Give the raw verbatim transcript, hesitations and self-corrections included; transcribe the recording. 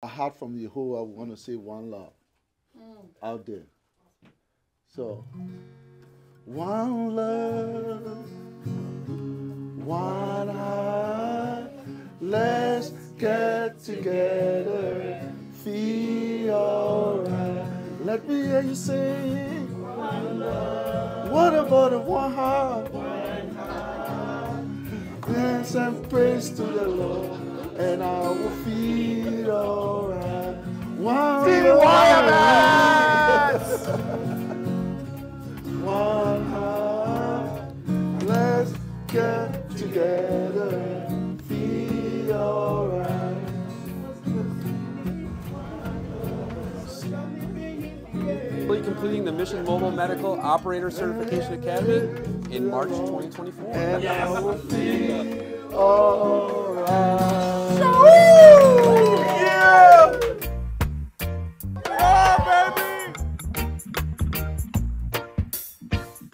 Apart from Yehovah, I want to say one love mm. out there. So, one love, one heart, let's get together and feel alright. Let me hear you sing. One love, what about a one heart? One heart, dance and praise to the Lord. And I will feel alright. One heart. One heart. Let's get together and feel alright. Completing the Mission Mobile Medical Operator Certification Academy in March twenty twenty-four. And I will feel alright. So